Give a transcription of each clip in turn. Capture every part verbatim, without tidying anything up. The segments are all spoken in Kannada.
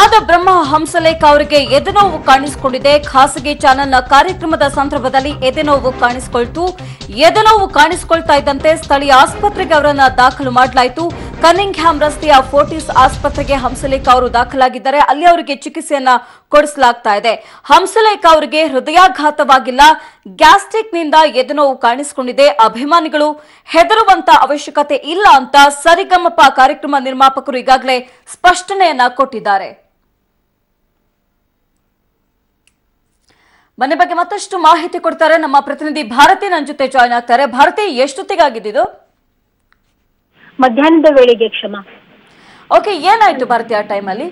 Nada Brahma Hamsalekha avrige edenovu ಕಾಣಿಸಿಕೊಂಡಿದೆ ಖಾಸಗಿ ಚಾನೆಲ್ನ ಕಾರ್ಯಕ್ರಮದ ಸಂದರ್ಭದಲ್ಲಿ ಎದೆನೋವು ಕಾಣಿಸಿಕೊಳ್ಳತು ಎದೆನೋವು ಕಾಣಿಸಿಕೊಳ್ಳತಾ ಇದ್ದಂತೆ ಸ್ಥಳೀಯ ಆಸ್ಪತ್ರೆಗೆ ಅವರನ್ನು ದಾಖಲು ಮಾಡಲಾಯಿತು ಕನ್ನಿಂಗ್ಹ್ಯಾಮ್ ರಸ್ತೆಯ ಫೋರ್ಟಿಸ್ ಆಸ್ಪತ್ರೆಗೆ ಹಂಸಲೇಖಾ ಅವರು ದಾಖಲಾಗಿದ್ದಾರೆ ಅಲ್ಲಿ ಅವರಿಗೆ ಚಿಕಿತ್ಸೆಯನ್ನು ಕೊಡಿಸಲಾಗುತ್ತಾ ಇದೆ ಹಂಸಲೇಖಾ ಅವರಿಗೆ ಹೃದಯಾಘಾತವಾಗಿಲ್ಲ ಗ್ಯಾಸ್ಟ್ರಿಕ್ ನಿಂದ ಎದೆನೋವು ಕಾಣಿಸಿಕೊಂಡಿದೆ ಅಭಿಮಾನಿಗಳು ಹೆದರುವಂತ ಅವಶ್ಯಕತೆ ಇಲ್ಲ ಅಂತ ಸರಿಗಮಪ ಕಾರ್ಯಕ್ರಮ ನಿರ್ಮಾಪಕರು ಈಗಾಗಲೇ ಸ್ಪಷ್ಟನೆಯನ್ನ ಕೊಟ್ಟಿದ್ದಾರೆ ಮನೆ ಬಗ್ಗೆ ಮತ್ತಷ್ಟು ಮಾಹಿತಿ ಕೊಡ್ತಾರೆ ನಮ್ಮ ಪ್ರತಿನಿಧಿ ಭಾರತಿ ನನ್ನ ಜೊತೆ ಜಾಯಿನ್ ಆಗ್ತಾರೆ ಭಾರತಿ ಎಷ್ಟೊತ್ತಿಗಾಗಿದ್ದು ಮಧ್ಯಾಹ್ನದ ವೇಳೆಗೆ ಕ್ಷಮ ಓಕೆ ಏನಾಯ್ತು ಭಾರತಿ ಆ ಟೈಮ್ ಅಲ್ಲಿ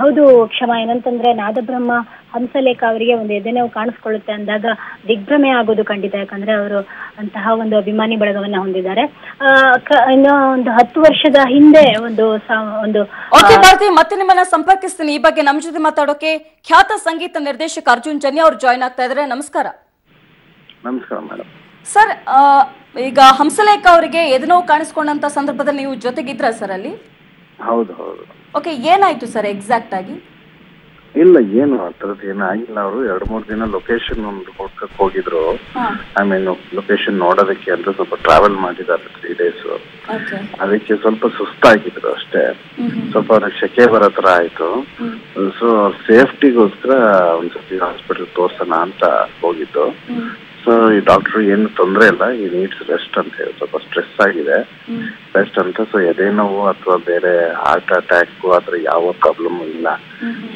ಹೌದು ಕ್ಷಮ ಏನಂತಂದ್ರೆ ನಾದಬ್ರಹ್ಮ ಹಂಸಲೇಖಾ ಅವರಿಗೆ ಒಂದು ಎದೆನೋವು ಕಾಣಿಸ್ಕೊಳ್ಳುತ್ತೆ ಅಂದಾಗ ದಿಗ್ಭ್ರಮೆ ಆಗೋದು ಖಂಡಿತ ಯಾಕಂದ್ರೆ ಅವರು ಅಂತಹ ಒಂದು ಅಭಿಮಾನಿ ಬಳಗವನ್ನ ಹೊಂದಿದ್ದಾರೆ ಒಂದು ಹತ್ತು ವರ್ಷದ ಹಿಂದೆ ಒಂದು ಒಂದು ಓಕೆ ಭಾರತಿ ಮತ್ತೆ ನಿಮ್ಮನ್ನ ಸಂಪರ್ಕಿಸ್ತೀನಿ ಈ ಬಗ್ಗೆ ನಮ್ಮ ಜೊತೆ ಮಾತಾಡೋಕೆ ಖ್ಯಾತ ಸಂಗೀತ ನಿರ್ದೇಶಕ ಅರ್ಜುನ್ ಜನ್ಯ ಅವರು ಜಾಯಿನ್ ಆಗ್ತಾ ಇದ್ದಾರೆ ನಮಸ್ಕಾರ ನಮಸ್ಕಾರ ಮೇಡಮ್ ಸರ್ ಈಗ ಹಂಸಲೇಖಾ ಅವರಿಗೆ ಎದೆನೋವು ಕಾಣಿಸ್ಕೊಂಡಂತ ಸಂದರ್ಭದಲ್ಲಿ ನೀವು ಜೊತೆಗಿದ್ರಾ ಸರ್ ಅಲ್ಲಿ ಹೌದು ಹೌದು ಓಕೆ ಏನಾಯ್ತು ಸರ್ ಎಕ್ಸಾಕ್ಟ್ ಆಗಿ ಇಲ್ಲ ಏನು ಆತರದ್ದು ಏನು ಆಗಿಲ್ಲ ಅವರು ಎರಡು ಮೂರು ದಿನ ಲೊಕೇಶನ್ ಒಂದು ಹುಡ್ಕಕ್ಕೆ ಹೋಗಿದ್ರು ಆಮೇಲೆ ಲೊಕೇಶನ್ ನೋಡೋದಕ್ಕೆ ಅಂದ್ರೆ ಸ್ವಲ್ಪ ಟ್ರಾವೆಲ್ ಮಾಡಿದ್ದಾರೆ ತ್ರೀ ಡೇಸ್ ಅದಕ್ಕೆ ಸ್ವಲ್ಪ ಸುಸ್ತಾಗಿದ್ರು ಅಷ್ಟೇ ಸ್ವಲ್ಪ ಅವ್ರಿಗೆ ಶೆಕೆ ಬರೋ ತರ ಆಯ್ತು ಸೊ ಸೇಫ್ಟಿಗೋಸ್ಕರ ಒಂದ್ಸತಿ ಹಾಸ್ಪಿಟಲ್ ತೋರ್ಸೋಣ ಅಂತ ಹೋಗಿದ್ದು ಸೊ ಈ ಡಾಕ್ಟರ್ ಏನು ತೊಂದರೆ ಇಲ್ಲ ಈ ನೀಡ್ಸ್ ರೆಸ್ಟ್ ಅಂತ ಹೇಳಿ ಸ್ವಲ್ಪ ಸ್ಟ್ರೆಸ್ ಆಗಿದೆ ರೆಸ್ಟ್ ಅಂತ ಸೊ ಎದೇನೋವು ಅಥವಾ ಬೇರೆ ಹಾರ್ಟ್ ಅಟ್ಯಾಕ್ ಆತರ ಯಾವ ಪ್ರಾಬ್ಲಮ್ ಇಲ್ಲ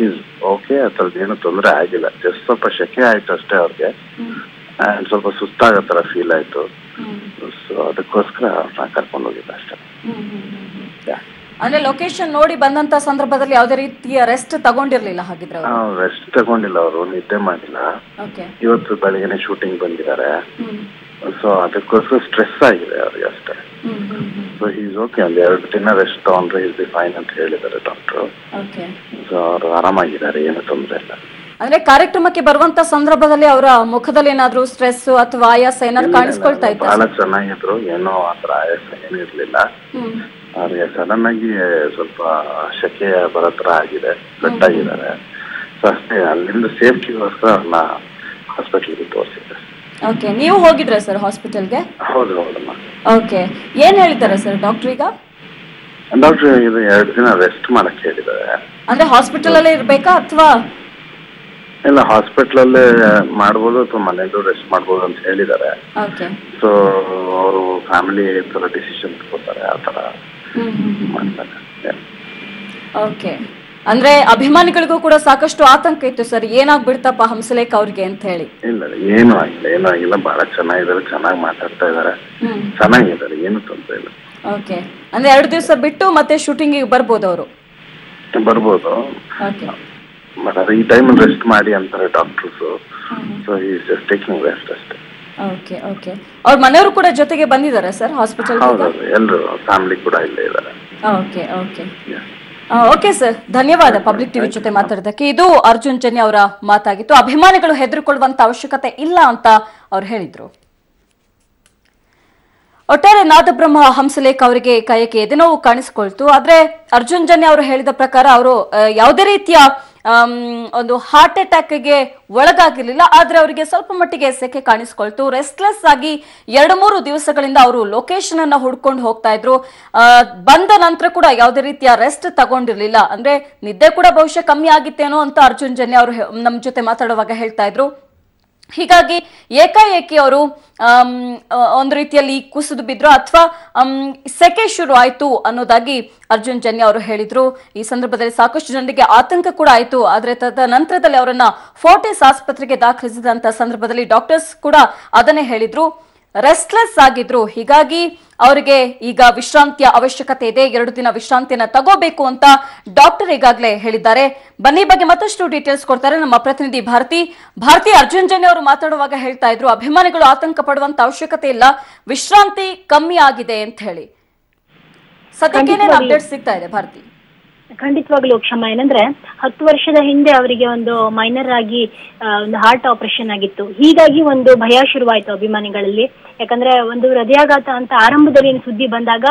ಈಸ್ ಓಕೆ ಅದ್ರದ್ದು ಏನು ತೊಂದರೆ ಆಗಿಲ್ಲ ಜಸ್ಟ್ ಸ್ವಲ್ಪ ಶೆಕೆ ಆಯ್ತು ಅಷ್ಟೇ ಅವ್ರಿಗೆ ಅಂಡ್ ಸ್ವಲ್ಪ ಸುಸ್ತಾಗೋ ತರ ಫೀಲ್ ಆಯ್ತು ಸೊ ಅದಕ್ಕೋಸ್ಕರ ನಾ ಕರ್ಕೊಂಡು ಹೋಗಿದ್ದೆ ಅಷ್ಟೇ ಅಂದ್ರೆ ಲೊಕೇಶನ್ ನೋಡಿ ಬಂದಂತ ಸಂದರ್ಭದಲ್ಲಿ ಯಾವುದೇ ರೀತಿಯ ರೆಸ್ಟ್ ತಗೊಂಡಿರ್ಲಿಲ್ಲ ಹಾಗಿದ್ರೆ ರೆಸ್ಟ್ ತಗೊಂಡಿಲ್ಲ ಅವರು ನಿದ್ದೆ ಮಾಡಿಲ್ಲ ಇವತ್ತು ಬೆಳಗ್ಗೆ ಶೂಟಿಂಗ್ ಬಂದಿದ್ದಾರೆ ಸೊ ಅದಕ್ಕೋಸ್ಕರ ಸ್ಟ್ರೆಸ್ ಆಗಿದೆ ಅವ್ರಿಗೆ ಅಷ್ಟೇ ಸೊ ಈಸ್ ಓಕೆ ಅಲ್ಲಿ ಎರಡು ದಿನ ರೆಸ್ಟ್ ತಗೊಂಡ್ರೆ ಇಸ್ ಬಿ ಫೈನ್ ಅಂತ ಹೇಳಿದ್ದಾರೆ ಡಾಕ್ಟರ್ ಸೊ ಅವರು ಆರಾಮಾಗಿದ್ದಾರೆ ಏನು ತೊಂದರೆ ಇಲ್ಲ ಅಂದ್ರೆ ಕಾರ್ಯಕ್ರಮಕ್ಕೆ ಬರುವಂತ ಸಂದರ್ಭದಲ್ಲಿ ಅವರ ಮುಖದಲ್ಲಿ ಏನಾದ್ರು ಸ್ಟ್ರೆಸ್ ಅಥವಾ ಆಯಾಸ ಏನಾದ್ರು ಕಾಣಿಸ್ಕೊಳ್ತಾ ಇತ್ತು ಬಹಳ ಚೆನ್ನಾಗಿದ್ರು ಏನೋ ಆತರ ಆಯಾಸ ಏನೂ ಇರ್ಲಿಲ್ಲ ಅವ್ರಿಗೆ ಸಡನ್ ಆಗಿ ಸ್ವಲ್ಪ ಶೆಕೆ ಬರೋತ್ರ ಆಗಿದೆ ಗಟ್ಟಾಗಿದ್ದಾರೆ ಸೊ ಅಷ್ಟೇ ಅಲ್ಲಿಂದ ಸೇಫ್ಟಿಗೋಸ್ಕರ ಅವ್ರನ್ನ ಹಾಸ್ಪಿಟಲ್ಗೆ ತೋರಿಸಿದ್ದಾರೆ ಓಕೆ ನೀವು ಹೋಗಿದ್ರಾ ಸರ್ ಹಾಸ್ಪಿಟಲ್ಗೆ ಹೌದು ಹೌದಮ್ಮ ಓಕೆ ಏನ್ ಹೇಳ್ತಾರೆ ಸರ್ ಡಾಕ್ಟರ್ ಈಗ ಡಾಕ್ಟರ್ ಇದು ಎರಡು ದಿನ ರೆಸ್ಟ್ ಮಾಡಕ್ಕೆ ಹೇಳಿದ್ದಾರೆ ಅಂದ್ರೆ ಹಾಸ್ಪಿಟಲ್ ಅಲ್ಲೇ ಇರ್ಬೇಕಾ ಅಥವಾ ಇಲ್ಲ ಹಾಸ್ಪಿಟಲ್ ಅಲ್ಲೇ ಮಾಡ್ಬೋದು ಅಥವಾ ಮನೆಯಲ್ಲೂ ರೆಸ್ಟ್ ಮಾಡ್ಬೋದು ಅಂತ ಹೇಳಿದ್ದಾರೆ ಸೊ ಅವರು ಫ್ಯಾಮಿಲಿ ತರ ಡಿಸಿಷನ್ ತಗೋತಾರೆ ಆ ತರ ಓಕೆ ಅಂದ್ರೆ ಅಭಿಮಾನಿಗಳಿಗೂ ಕೂಡ ಸಾಕಷ್ಟು ಆತಂಕ ಇತ್ತು ಸರ್ ಏನಾಗ್ಬಿಡ್ತಪ್ಪ ಹಂಸಲೇಖಾ ಅವ್ರಿಗೆ ಅಂತ ಹೇಳಿ ಇಲ್ಲ ಏನು ಆಗಿಲ್ಲ ಏನೂ ಆಗಿಲ್ಲ ಬಹಳ ಚೆನ್ನಾಗಿದ್ದಾರೆ ಚೆನ್ನಾಗಿ ಮಾತಾಡ್ತಾ ಇದಾರೆ ಚೆನ್ನಾಗಿದ್ದಾರೆ ಏನು ತೊಂದರೆ ಇಲ್ಲ ಓಕೆ ಅಂದ್ರೆ ಎರಡು ದಿವಸ ಬಿಟ್ಟು ಮತ್ತೆ ಶೂಟಿಂಗಿಗೆ ಬರ್ಬೋದು ಅವರು ಬರ್ಬೋದು ಬಟ್ ಅದೇ ಈ ಟೈಮಲ್ಲಿ ರೆಸ್ಟ್ ಮಾಡಿ ಅಂತಾರೆ doctors so is just taking rest ಅಷ್ಟೇ ಓಕೆ ಓಕೆ ಅವ್ರ ಮನೆಯವರು ಕೂಡ ಜೊತೆಗೆ ಬಂದಿದ್ದಾರೆ ಸರ್ ಹಾಸ್ಪಿಟಲ್ ಹೌದೌದು ಎಲ್ಲರೂ ಫ್ಯಾಮಿಲಿ ಕೂಡ ಇಲ್ಲೇ ಇದ್ದಾರೆ ಓಕೆ ಓಕೆ ಓಕೆ ಸರ್ ಧನ್ಯವಾದ ಪಬ್ಲಿಕ್ ಟಿವಿ ಜೊತೆ ಮಾತಾಡೋದಕ್ಕೆ ಇದು ಅರ್ಜುನ್ ಜನ್ಯ ಅವರ ಮಾತಾಗಿತ್ತು ಅಭಿಮಾನಿಗಳು ಹೆದರಿಕೊಳ್ಳುವಂತ ಅವಶ್ಯಕತೆ ಇಲ್ಲ ಅಂತ ಅವ್ರು ಹೇಳಿದ್ರು ಒಟ್ಟಾರೆ ನಾದಬ್ರಹ್ಮ ಹಂಸಲೇಖಾ ಅವರಿಗೆ ಕಾಯಕ್ಕೆ ಎದೆನೋವು ಕಾಣಿಸಿಕೊಳ್ತು ಆದ್ರೆ ಅರ್ಜುನ್ ಜನ್ಯ ಅವರು ಹೇಳಿದ ಪ್ರಕಾರ ಅವರು ಯಾವುದೇ ರೀತಿಯ ಒಂದು ಹಾರ್ಟ್ ಅಟ್ಯಾಕ್ ಗೆ ಒಳಗಾಗಿರ್ಲಿಲ್ಲ ಆದ್ರೆ ಅವರಿಗೆ ಸ್ವಲ್ಪ ಮಟ್ಟಿಗೆ ಸೆಕೆ ಕಾಣಿಸ್ಕೊಳ್ತು ರೆಸ್ಟ್ಲೆಸ್ ಆಗಿ ಎರಡು ಮೂರು ದಿವಸಗಳಿಂದ ಅವರು ಲೊಕೇಶನ್ ಅನ್ನ ಹುಡ್ಕೊಂಡು ಹೋಗ್ತಾ ಇದ್ರು ಬಂದ ನಂತರ ಕೂಡ ಯಾವುದೇ ರೀತಿಯ ರೆಸ್ಟ್ ತಗೊಂಡಿರ್ಲಿಲ್ಲ ಅಂದ್ರೆ ನಿದ್ದೆ ಕೂಡ ಬಹುಶಃ ಕಮ್ಮಿ ಆಗಿತ್ತೇನೋ ಅಂತ ಅರ್ಜುನ್ ಜನ್ಯ ಅವರು ನಮ್ಮ ಜೊತೆ ಮಾತಾಡುವಾಗ ಹೇಳ್ತಾ ಇದ್ರು ಹೀಗಾಗಿ ಏಕಾಏಕಿ ಅವರು ಒಂದು ರೀತಿಯಲ್ಲಿ ಕುಸಿದು ಬಿದ್ರು ಅಥವಾ ಸೆಕೆ ಶುರು ಆಯ್ತು ಅನ್ನೋದಾಗಿ ಅರ್ಜುನ್ ಜನ್ಯ ಅವರು ಹೇಳಿದ್ರು ಈ ಸಂದರ್ಭದಲ್ಲಿ ಸಾಕಷ್ಟು ಜನರಿಗೆ ಆತಂಕ ಕೂಡ ಆಯಿತು ಆದರೆ ತದ ನಂತರದಲ್ಲಿ ಅವರನ್ನ ಫೋರ್ಟಿಸ್ ಆಸ್ಪತ್ರೆಗೆ ದಾಖಲಿಸಿದಂತ ಸಂದರ್ಭದಲ್ಲಿ ಡಾಕ್ಟರ್ಸ್ ಕೂಡ ಅದನ್ನೇ ಹೇಳಿದ್ರು ರೆಸ್ಟ್ಲೆಸ್ ಆಗಿದ್ರು ಹೀಗಾಗಿ ಅವರಿಗೆ ಈಗ ವಿಶ್ರಾಂತಿಯ ಅವಶ್ಯಕತೆ ಇದೆ ಎರಡು ದಿನ ವಿಶ್ರಾಂತಿಯನ್ನ ತಗೋಬೇಕು ಅಂತ ಡಾಕ್ಟರ್ ಈಗಾಗಲೇ ಹೇಳಿದ್ದಾರೆ ಬನ್ನಿ ಬಗ್ಗೆ ಮತ್ತಷ್ಟು ಡೀಟೇಲ್ಸ್ ಕೊಡ್ತಾರೆ ನಮ್ಮ ಪ್ರತಿನಿಧಿ ಭಾರತಿ ಭಾರತಿ ಅರ್ಜುನ್ ಜನ್ಯ ಅವರು ಮಾತಾಡುವಾಗ ಹೇಳ್ತಾ ಇದ್ರು ಅಭಿಮಾನಿಗಳು ಆತಂಕ ಪಡುವಂತ ಅವಶ್ಯಕತೆ ಇಲ್ಲ ವಿಶ್ರಾಂತಿ ಕಮ್ಮಿ ಆಗಿದೆ ಅಂತ ಹೇಳಿ ಸದ್ಯಕ್ಕೆ ಅಪ್ಡೇಟ್ ಸಿಗ್ತಾ ಇದೆ ಭಾರತಿ ಖಂಡಿತವಾಗಲೂ ಕ್ಷಮ ಏನಂದ್ರೆ ಹತ್ತು ವರ್ಷದ ಹಿಂದೆ ಅವರಿಗೆ ಒಂದು ಮೈನರ್ ಆಗಿ ಒಂದು ಹಾರ್ಟ್ ಆಪರೇಷನ್ ಆಗಿತ್ತು. ಹೀಗಾಗಿ ಒಂದು ಭಯ ಶುರುವಾಯಿತು ಅಭಿಮಾನಿಗಳಲ್ಲಿ. ಯಾಕಂದ್ರೆ ಒಂದು ಹೃದಯಾಘಾತ ಅಂತ ಆರಂಭದಲ್ಲಿ ಸುದ್ದಿ ಬಂದಾಗ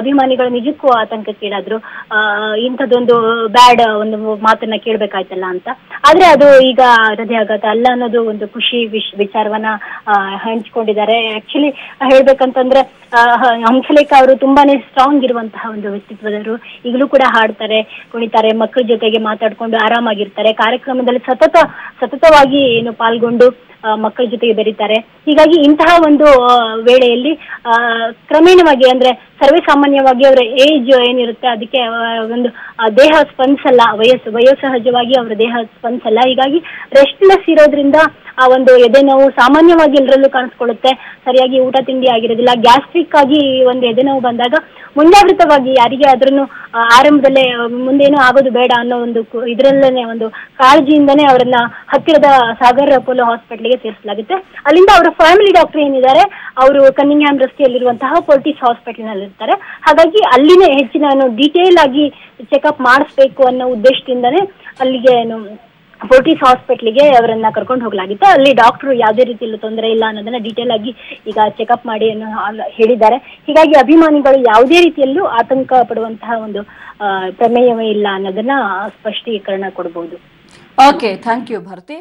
ಅಭಿಮಾನಿಗಳು ನಿಜಕ್ಕೂ ಆತಂಕಕ್ಕೀಡಾದ್ರು, ಇಂಥದ್ದೊಂದು ಬ್ಯಾಡ್ ಒಂದು ಮಾತನ್ನ ಕೇಳ್ಬೇಕಾಯ್ತಲ್ಲ ಅಂತ. ಆದ್ರೆ ಅದು ಈಗ ಹೃದಯಾಘಾತ ಅಲ್ಲ ಅನ್ನೋದು ಒಂದು ಖುಷಿ ವಿಶ್ ವಿಚಾರವನ್ನ ಹಂಚ್ಕೊಂಡಿದ್ದಾರೆ. ಆಕ್ಚುಲಿ ಹೇಳ್ಬೇಕಂತಂದ್ರೆ ಹಂಸಲೇಖ ಅವರು ತುಂಬಾನೇ ಸ್ಟ್ರಾಂಗ್ ಇರುವಂತಹ ಒಂದು ವ್ಯಕ್ತಿತ್ವದವರು. ಈಗಲೂ ಕೂಡ ಹಾಡ್ತಾರೆ, ಕುಣಿತಾರೆ, ಮಕ್ಕಳ ಜೊತೆಗೆ ಮಾತಾಡ್ಕೊಂಡು ಆರಾಮಾಗಿರ್ತಾರೆ. ಕಾರ್ಯಕ್ರಮದಲ್ಲಿ ಸತತ ಸತತವಾಗಿ ಏನು ಪಾಲ್ಗೊಂಡು ಮಕ್ಕಳ ಜೊತೆಗೆ ಬೆರೀತಾರೆ. ಹೀಗಾಗಿ ಇಂತಹ ಒಂದು ವೇಳೆಯಲ್ಲಿ ಕ್ರಮೇಣವಾಗಿ ಅಂದ್ರೆ ಸರ್ವೇ ಸಾಮಾನ್ಯವಾಗಿ ಅವರ ಏಜ್ ಏನಿರುತ್ತೆ ಅದಕ್ಕೆ ಒಂದು ದೇಹ ಸ್ಪಂದಿಸಲ್ಲ, ವಯಸ್ಸು ವಯೋಸಹಜವಾಗಿ ಅವರ ದೇಹ ಸ್ಪಂದಿಸಲ್ಲ. ಹೀಗಾಗಿ ರೆಸ್ಟ್ಲೆಸ್ ಇರೋದ್ರಿಂದ ಆ ಒಂದು ಎದೆ ನೋವು ಸಾಮಾನ್ಯವಾಗಿ ಎಲ್ಲರಲ್ಲೂ ಕಾಣಿಸ್ಕೊಳ್ಳುತ್ತೆ. ಸರಿಯಾಗಿ ಊಟ ತಿಂಡಿ ಆಗಿರೋದಿಲ್ಲ, ಗ್ಯಾಸ್ಟ್ರಿಕ್ ಆಗಿ ಒಂದು ಎದೆ ನೋವು ಬಂದಾಗ ಮುಂಜಾಗ್ರತವಾಗಿ ಯಾರಿಗೆ ಆದ್ರೂ ಆರಂಭದಲ್ಲೇ ಮುಂದೇನೂ ಆಗೋದು ಬೇಡ ಅನ್ನೋ ಒಂದು ಇದರಲ್ಲೇ ಒಂದು ಕಾಳಜಿಯಿಂದನೇ ಅವರನ್ನ ಹತ್ತಿರದ ಸಾಗರ್ ಅಪೋಲೋ ಹಾಸ್ಪಿಟಲ್ಗೆ ಸೇರಿಸಲಾಗುತ್ತೆ. ಅಲ್ಲಿಂದ ಅವರ ಫ್ಯಾಮಿಲಿ ಡಾಕ್ಟರ್ ಏನಿದ್ದಾರೆ ಅವರು ಕನ್ನಿಂಗ್ಹ್ಯಾಮ್ ರಸ್ತೆಯಲ್ಲಿರುವಂತಹ ಫೋರ್ಟಿಸ್ ಹಾಸ್ಪಿಟಲ್ ನಲ್ಲಿ ಇರ್ತಾರೆ. ಹಾಗಾಗಿ ಅಲ್ಲಿನೇ ಹೆಚ್ಚಿನ ಡೀಟೇಲ್ ಆಗಿ ಚೆಕ್ಅಪ್ ಮಾಡಿಸ್ಬೇಕು ಅನ್ನೋ ಉದ್ದೇಶದಿಂದನೇ ಅಲ್ಲಿಗೆ ಏನು ಫೋರ್ಟಿಸ್ ಹಾಸ್ಪಿಟ್ಲಿಗೆ ಅವರನ್ನ ಕರ್ಕೊಂಡು ಹೋಗ್ಲಾಗಿತ್ತು. ಅಲ್ಲಿ ಡಾಕ್ಟರ್ ಯಾವುದೇ ರೀತಿಯಲ್ಲೂ ತೊಂದರೆ ಇಲ್ಲ ಅನ್ನೋದನ್ನ ಡೀಟೇಲ್ ಆಗಿ ಈಗ ಚೆಕ್ಅಪ್ ಮಾಡಿ ಹೇಳಿದ್ದಾರೆ. ಹೀಗಾಗಿ ಅಭಿಮಾನಿಗಳು ಯಾವುದೇ ರೀತಿಯಲ್ಲೂ ಆತಂಕ ಪಡುವಂತಹ ಒಂದು ಪ್ರಮೇಯವೇ ಇಲ್ಲ ಅನ್ನೋದನ್ನ ಸ್ಪಷ್ಟೀಕರಣ ಕೊಡಬಹುದು. Okay, thank you Bharati.